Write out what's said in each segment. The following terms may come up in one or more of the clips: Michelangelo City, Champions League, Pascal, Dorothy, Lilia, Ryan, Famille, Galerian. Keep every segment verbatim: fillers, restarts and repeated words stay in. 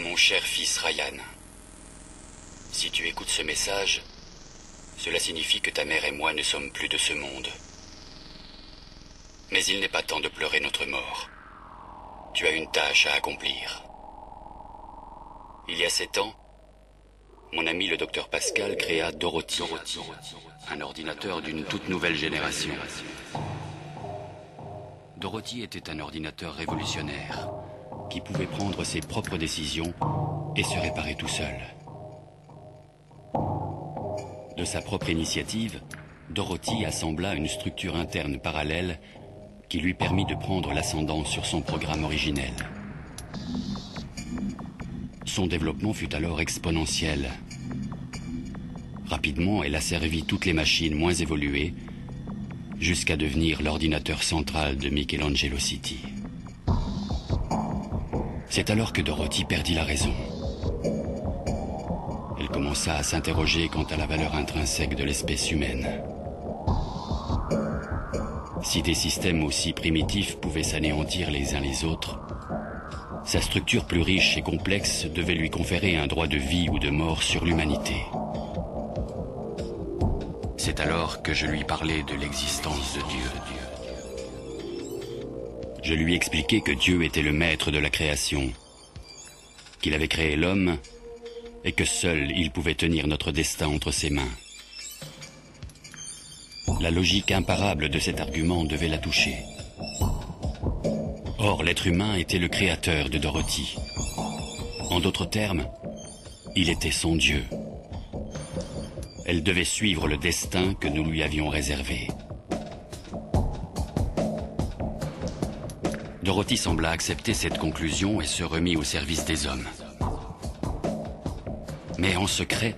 Mon cher fils Ryan, si tu écoutes ce message, cela signifie que ta mère et moi ne sommes plus de ce monde. Mais il n'est pas temps de pleurer notre mort. Tu as une tâche à accomplir. Il y a sept ans, mon ami le docteur Pascal créa Dorothy, Dorothy un ordinateur d'une toute nouvelle génération. Dorothy était un ordinateur révolutionnaire qui pouvait prendre ses propres décisions et se réparer tout seul. De sa propre initiative, Dorothy assembla une structure interne parallèle qui lui permit de prendre l'ascendant sur son programme originel. Son développement fut alors exponentiel. Rapidement, elle asservit toutes les machines moins évoluées jusqu'à devenir l'ordinateur central de Michelangelo City. C'est alors que Dorothy perdit la raison. Elle commença à s'interroger quant à la valeur intrinsèque de l'espèce humaine. Si des systèmes aussi primitifs pouvaient s'anéantir les uns les autres, sa structure plus riche et complexe devait lui conférer un droit de vie ou de mort sur l'humanité. C'est alors que je lui parlais de l'existence de Dieu. Je lui expliquais que Dieu était le maître de la création, qu'il avait créé l'homme et que seul il pouvait tenir notre destin entre ses mains. La logique imparable de cet argument devait la toucher. Or, l'être humain était le créateur de Dorothy. En d'autres termes, il était son Dieu. Elle devait suivre le destin que nous lui avions réservé. Dorothy sembla accepter cette conclusion et se remit au service des hommes. Mais en secret,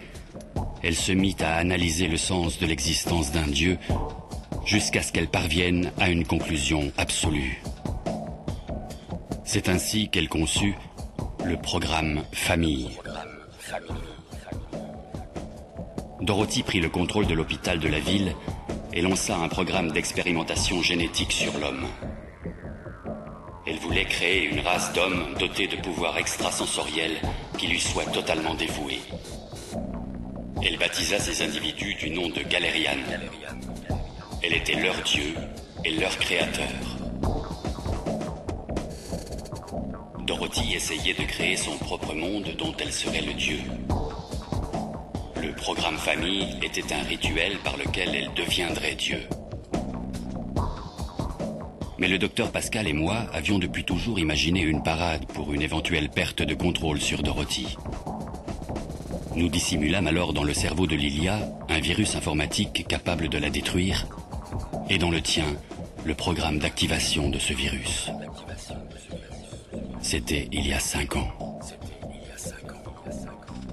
elle se mit à analyser le sens de l'existence d'un Dieu jusqu'à ce qu'elle parvienne à une conclusion absolue. C'est ainsi qu'elle conçut le programme Famille. Dorothy prit le contrôle de l'hôpital de la ville et lança un programme d'expérimentation génétique sur l'homme. Elle voulait créer une race d'hommes dotés de pouvoirs extrasensoriels qui lui soient totalement dévoués. Elle baptisa ces individus du nom de Galerian. Elle était leur dieu et leur créateur. Dorothy essayait de créer son propre monde dont elle serait le dieu. Le programme Famille était un rituel par lequel elle deviendrait dieu. Mais le docteur Pascal et moi avions depuis toujours imaginé une parade pour une éventuelle perte de contrôle sur Dorothy. Nous dissimulâmes alors dans le cerveau de Lilia un virus informatique capable de la détruire et dans le tien, le programme d'activation de ce virus. C'était il y a cinq ans.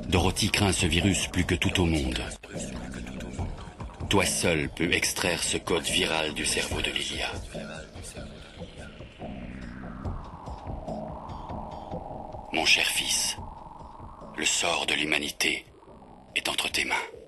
Dorothy craint ce virus plus que tout au monde. Toi seul peux extraire ce code viral du cerveau de Lilia. Mon cher fils, le sort de l'humanité est entre tes mains.